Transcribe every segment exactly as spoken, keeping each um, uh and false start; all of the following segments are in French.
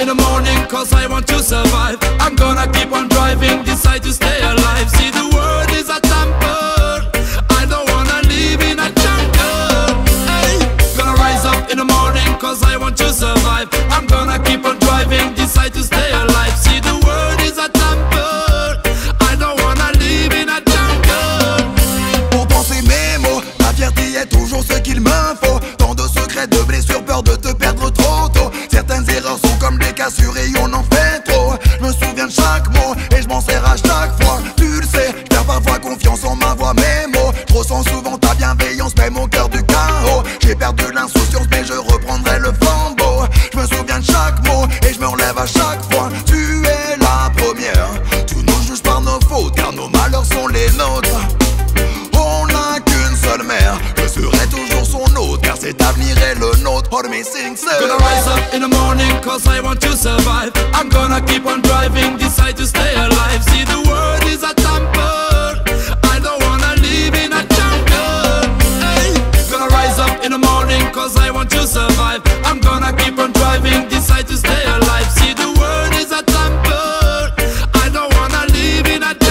in the morning, cause I want to survive. I'm gonna keep on driving, decide to stay alive. See, the world is a temple, I don't wanna live in a jungle. Hey, gonna rise up in the morning, cause I want to survive. I'm gonna keep on driving, decide to stay alive. See, the world is a temple, I don't wanna live in a jungle. Pourtant c'est mes mots, la fierté est toujours ce qu'il me faut. Tant de secrets, de blessures, peur de te perdre trop tôt. Certaines erreurs sont comme des cassures et on en fait trop. Je me souviens de chaque mot et je m'en sers à chaque fois. Tu le sais, je perds parfois confiance en ma voix, mes mots. Je ressens souvent ta bienveillance, même au cœur du chaos. J'ai perdu l'insouciance mais je reprendrai le flambeau. Je me souviens de chaque mot et je me relève à chaque fois. Tu es la première, tu nous juges par nos fautes, car nos malheurs sont les nôtres. On n'a qu'une seule mère, je serai toujours son hôte, car cet avenir est le nôtre. Hold me sing, sing. Gonna rise up in the morning, cause I want to survive. I'm gonna keep on driving, decide to stay alive. See, the world is a temple, I don't wanna live in a jungle. Hey, gonna rise up in the morning, cause I want to survive. I'm gonna keep on driving, decide to stay alive. See, the world is a temple, I don't wanna live in a jungle.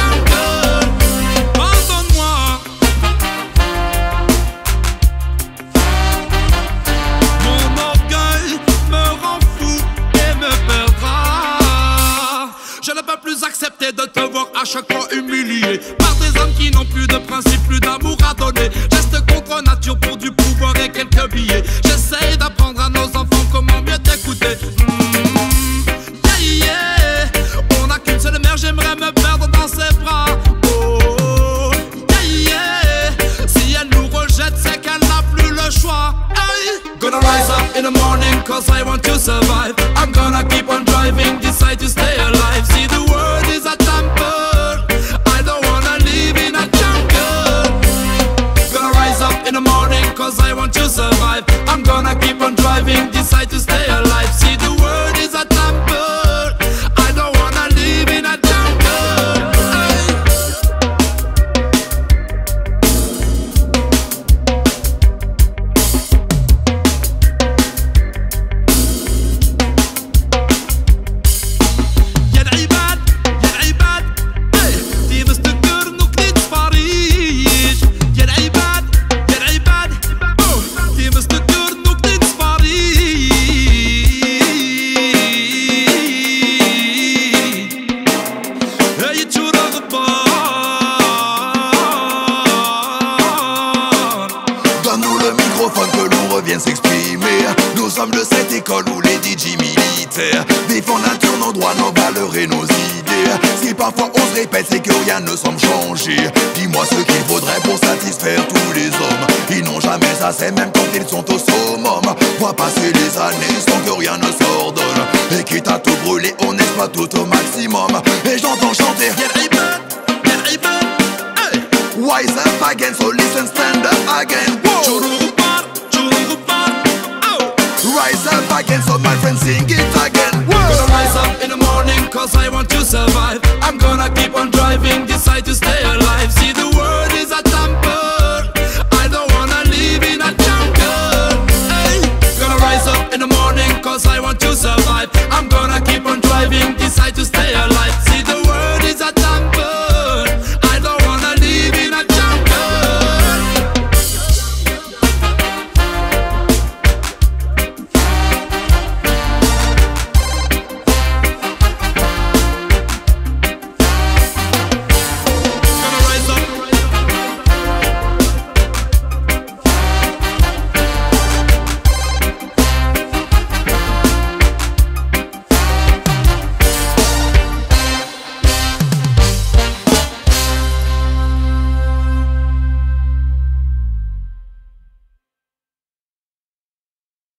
Pardonne-moi, mon orgueil me rend fou et me perdra. Je ne peux plus accepter de te voir à chaque fois humilié par des hommes qui n'ont plus de principe, plus d'amour à donner. Geste contre nature pour du pouvoir et quelques billets. J'essaye d'apprendre à nos enfants comment mieux t'écouter. Mmh, yeah, yeah. On n'a qu'une seule mère, j'aimerais me perdre dans ses bras. Oh, yeah, yeah. Si elle nous rejette, c'est qu'elle n'a plus le choix. Hey. Gonna rise up in the morning, cause I want to survive. I'm gonna keep on driving, decide to stay alive. See, the world is a temple, I don't wanna live in a jungle. Gonna rise up in the morning, cause I want to survive. I'm gonna keep on driving, decide to stay alive. See, the world is a temple, I don't wanna live in a jungle. Hey. Y'a l'ibad, y'a l'ibad, hey. Die wüsste gern noch nicht Paris. Y'a l'ibad, y'a l'ibad, oh. Die wüsste gern noch nicht Paris. Hey, you should have the bar. Donne-nous le microphone que l'on revienne s'exprimer. Nous sommes de cette école où les D J militaires défendent la nature, nos droits, nos valeurs et nos idées. Si parfois on se répète, c'est que rien ne semble changer. Dis-moi ce qu'il faudrait pour satisfaire tous les hommes. Ils n'ont jamais assez, même quand ils sont au summum. Vois passer les années sans que rien ne s'ordonne. Et quitte à tout brûler, on exploite tout au maximum. Et j'entends chanter Y'a l'ibad, y'a l'ibad, hey. Wise up again, so listen, stand up again. Chururu par, chururu par, oh. Rise up again, so my friends sing it again. Whoa. Gonna rise up in the morning, cause I want to survive.